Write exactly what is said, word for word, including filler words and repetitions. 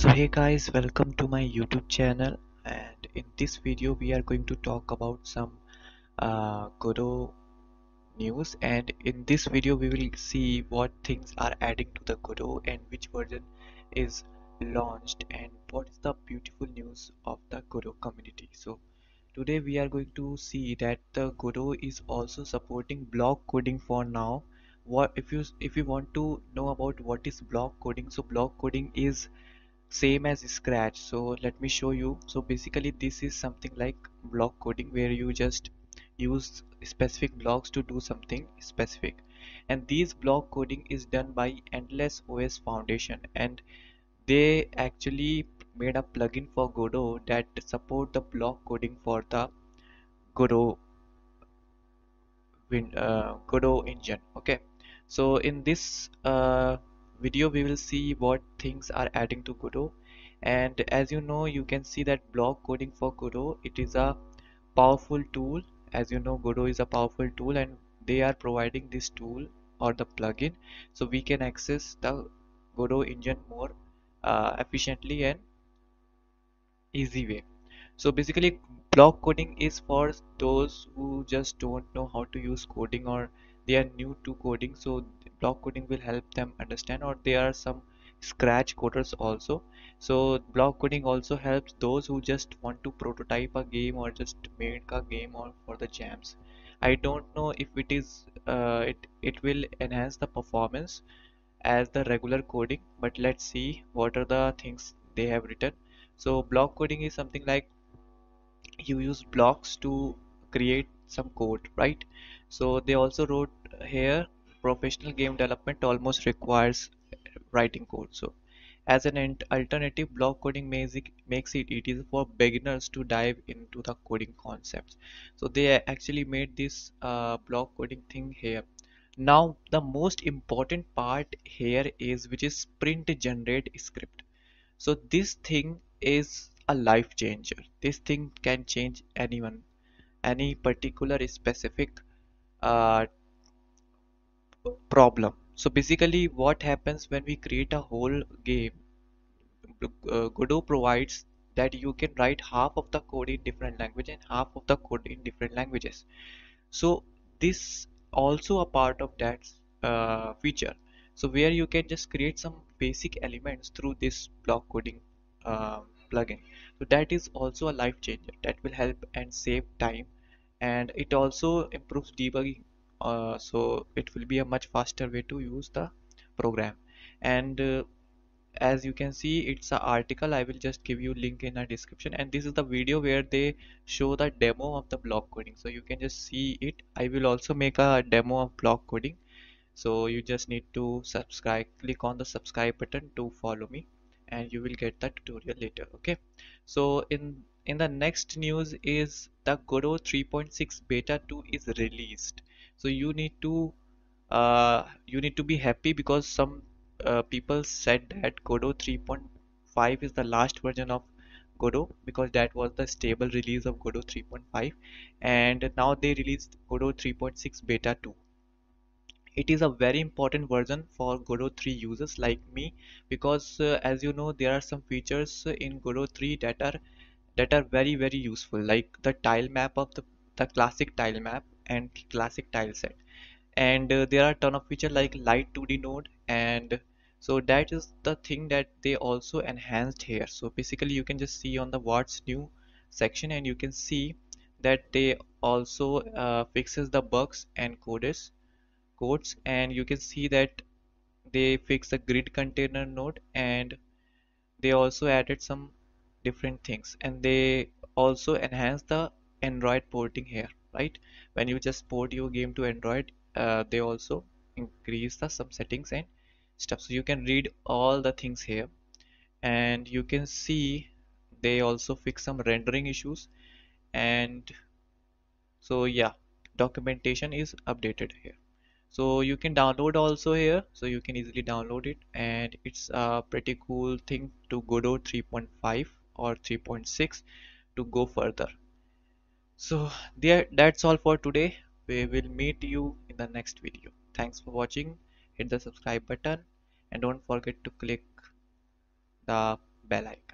So hey guys, welcome to my YouTube channel, and in this video we are going to talk about some uh, Godot news, and in this video we will see what things are adding to the Godot and which version is launched and what is the beautiful news of the Godot community. So today we are going to see that the Godot is also supporting block coding for now. What if you if you want to know about what is block coding? So block coding is same as Scratch, so let me show you. So basically this is something like block coding where you just use specific blocks to do something specific, and these block coding is done by Endless O S Foundation, and they actually made a plugin for Godot that support the block coding for the Godot win, uh, Godot engine. Okay, so in this uh, video we will see what things are adding to Godot, and as you know, you can see that block coding for Godot, it is a powerful tool. As you know, Godot is a powerful tool, and they are providing this tool or the plugin so we can access the Godot engine more uh, efficiently and easy way. So basically block coding is for those who just don't know how to use coding, or they are new to coding, so block coding will help them understand, or there are some Scratch coders also. So block coding also helps those who just want to prototype a game or just make a game or for the jams. I don't know if it is uh, it it will enhance the performance as the regular coding, but let's see what are the things they have written. So block coding is something like you use blocks to create some code, right? So they also wrote here professional game development almost requires writing code. So as an alternative, block coding makes it easy for beginners to dive into the coding concepts. So they actually made this uh, block coding thing here. Now the most important part here is, which is sprint generate script. So this thing is a life changer. This thing can change anyone, any particular specific uh, problem. So basically what happens when we create a whole game, uh, Godot provides that you can write half of the code in different language and half of the code in different languages. So this also a part of that uh, feature, so where you can just create some basic elements through this block coding uh, plugin. So that is also a life changer that will help and save time, and it also improves debugging, uh, so it will be a much faster way to use the program. And uh, as you can see, it's an article. I will just give you link in the description, and this is the video where they show the demo of the block coding, so you can just see it. I will also make a demo of block coding, so you just need to subscribe, click on the subscribe button to follow me, and you will get that tutorial later. Okay, so in in the next news is the Godot three point six beta two is released. So you need to uh, you need to be happy, because some uh, people said that Godot three point five is the last version of Godot, because that was the stable release of Godot three point five, and now they released Godot three point six beta two. It is a very important version for Godot three users like me, because uh, as you know, there are some features in Godot three that are that are very very useful, like the tile map of the, the classic tile map and classic tile set, and uh, there are ton of features like light two D node, and so that is the thing that they also enhanced here. So basically you can just see on the what's new section, and you can see that they also uh, fixes the bugs and codes codes and you can see that they fix the grid container node, and they also added some different things, and they also enhance the Android porting here, right? When you just port your game to Android, uh, they also increase the some settings and stuff, so you can read all the things here. And you can see they also fix some rendering issues, and so yeah, documentation is updated here. So you can download also here, so you can easily download it, and it's a pretty cool thing to Godot three point five or three point six to go further. So there, that's all for today. We will meet you in the next video. Thanks for watching. Hit the subscribe button, and don't forget to click the Bye-bye.